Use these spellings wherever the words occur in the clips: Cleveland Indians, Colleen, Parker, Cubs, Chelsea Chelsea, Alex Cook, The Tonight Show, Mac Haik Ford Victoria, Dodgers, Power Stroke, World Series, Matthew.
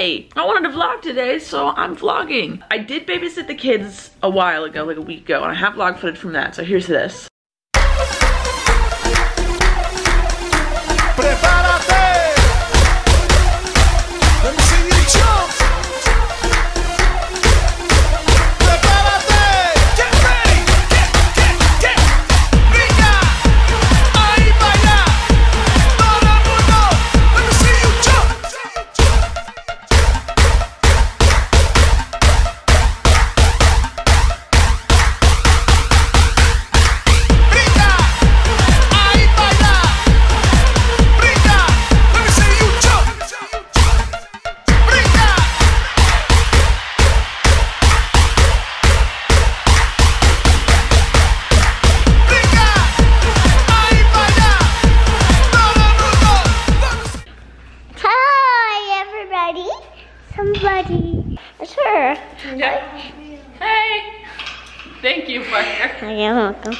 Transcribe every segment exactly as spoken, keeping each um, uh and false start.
today. I wanted to vlog today, so I'm vlogging. I did babysit the kids a while ago, like a week ago, and I have vlog footage from that, so here's this. Somebody. It's her. Yeah. Hey. Thank you, Parker. You're welcome.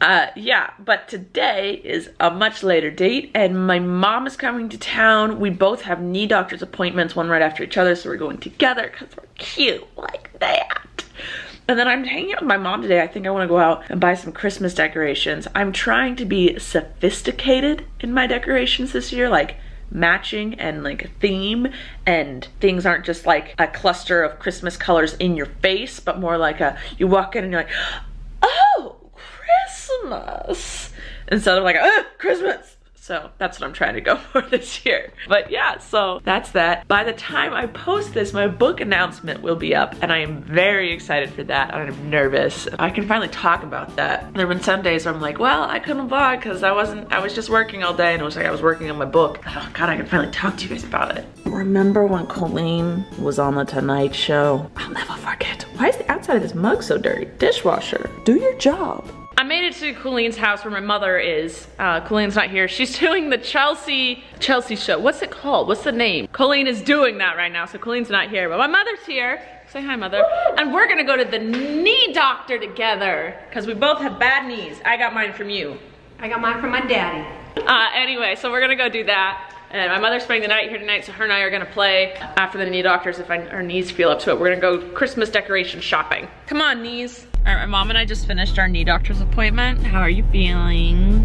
Uh, yeah, but today is a much later date, and my mom is coming to town. We both have knee doctor's appointments, one right after each other, so we're going together because we're cute like that. And then I'm hanging out with my mom today. I think I want to go out and buy some Christmas decorations. I'm trying to be sophisticated in my decorations this year, like matching and like a theme, and things aren't just like a cluster of Christmas colors in your face, but more like a, you walk in and you're like, oh! Christmas instead of like, oh, Christmas. So that's what I'm trying to go for this year. But yeah, so that's that. By the time I post this, my book announcement will be up, and I am very excited for that. I'm nervous. I can finally talk about that. There have been some days where I'm like, well, I couldn't vlog because I wasn't, I was just working all day, and it was like I was working on my book. Oh God, I can finally talk to you guys about it. Remember when Colleen was on The Tonight Show? I'll never forget. Why is the outside of this mug so dirty? Dishwasher, do your job. I made it to Colleen's house where my mother is. Uh, Colleen's not here. She's doing the Chelsea Chelsea show. What's it called? What's the name? Colleen is doing that right now, so Colleen's not here, but my mother's here. Say hi, mother. And we're gonna go to the knee doctor together because we both have bad knees. I got mine from you. I got mine from my daddy. Uh, anyway, so we're gonna go do that. And my mother's spending the night here tonight, so her and I are gonna play after the knee doctors if our knees feel up to it. We're gonna go Christmas decoration shopping. Come on, knees. All right, my mom and I just finished our knee doctor's appointment. How are you feeling?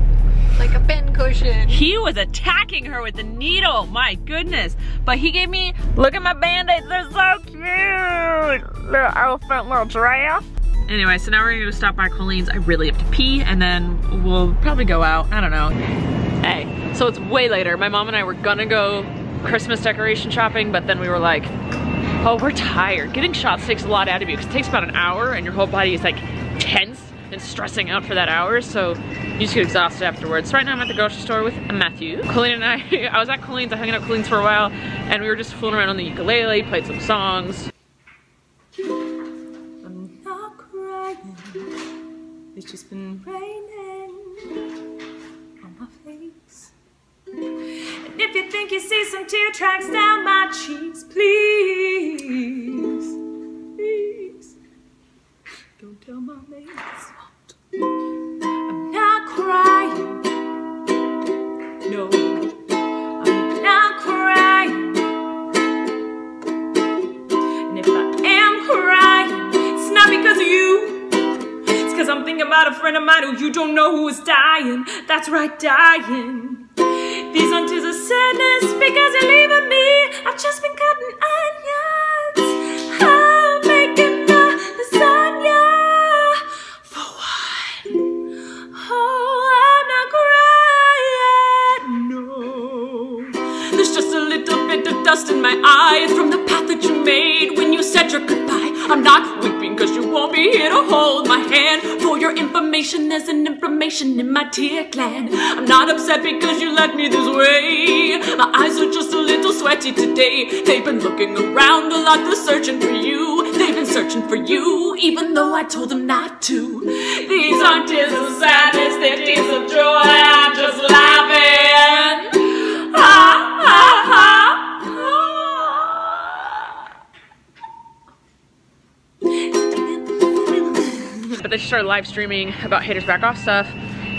Like a pincushion. He was attacking her with the needle, my goodness. But he gave me, look at my band-aids, they're so cute. Little elephant, little giraffe. Anyway, so now we're gonna stop by Colleen's. I really have to pee, and then we'll probably go out, I don't know. Hey, so it's way later. My mom and I were gonna go Christmas decoration shopping, but then we were like, oh, we're tired. Getting shots takes a lot out of you because it takes about an hour and your whole body is like tense and stressing out for that hour, so you just get exhausted afterwards. So right now I'm at the grocery store with Matthew. Colleen and I, I was at Colleen's, I hung out at Colleen's for a while, and we were just fooling around on the ukulele, played some songs. I'm not crying, it's just been raining on my face. And if you think you see some tear tracks down my cheeks, please, please, don't tell my mates. I'm not crying, no, I'm not crying. And if I am crying, it's not because of you. It's because I'm thinking about a friend of mine who you don't know who is dying. That's right, dying. These aren't tears of sadness because you're leaving me. I've just been cutting onions. I'm making my lasagna for one. Oh, I'm not crying, no. There's just a little bit of dust in my eyes from the path that you made when you said your goodbye. I'm not weeping because you won't be here to hold my hand. For your information, there's an inflammation in my tear gland. I'm not upset because you left me this way. My eyes are just a little sweaty today. They've been looking around a lot, they're searching for you. They've been searching for you, even though I told them not to. These aren't tears of sadness, they're tears of joy. I'm just laughing. Ha, ha, ha. started live streaming about haters back off stuff,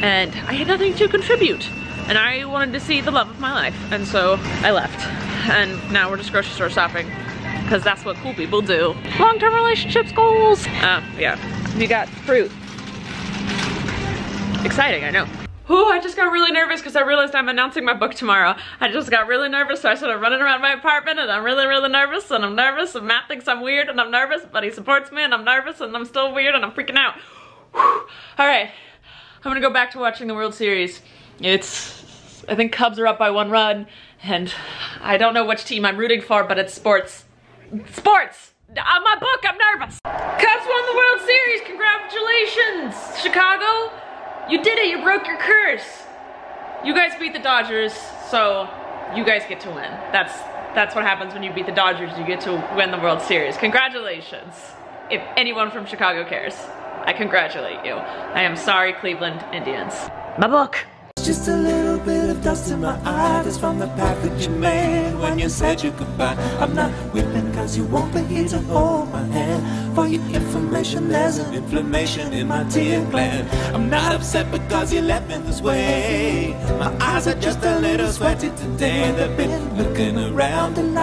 and I had nothing to contribute. And I wanted to see the love of my life, and so I left. And now we're just grocery store shopping, because that's what cool people do. Long-term relationships goals! Uh, yeah, we got fruit. Exciting, I know. Oh, I just got really nervous because I realized I'm announcing my book tomorrow. I just got really nervous, so I started running around my apartment, and I'm really, really nervous, and I'm nervous, and Matt thinks I'm weird, and I'm nervous, but he supports me, and I'm nervous, and I'm still weird, and I'm freaking out. Whew. All right, I'm gonna go back to watching the World Series. It's, I think Cubs are up by one run, and I don't know which team I'm rooting for, but it's sports. Sports! On my book, I'm nervous! Cubs won the World Series! Congratulations, Chicago! You did it, you broke your curse! You guys beat the Dodgers, so you guys get to win. That's, that's what happens when you beat the Dodgers, you get to win the World Series. Congratulations! If anyone from Chicago cares, I congratulate you. I am sorry, Cleveland Indians. My book! Just a little bit of dust in my eye, that's from the path that you made when you said you goodbye. I'm not weeping cause you won't be here to hold my hand. For your information, there's an inflammation in my tear gland. I'm not upset because you left me this way. My eyes are just a little sweaty today. They've been looking around a lot.